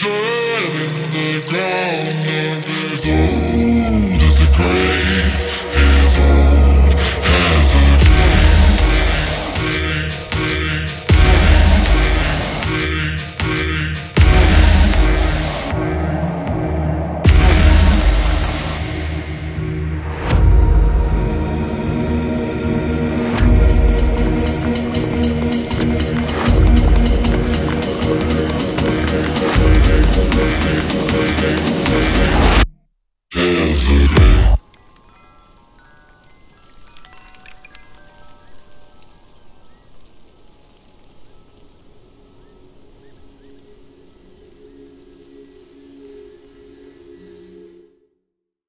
turning the ground, and it's old as a grave.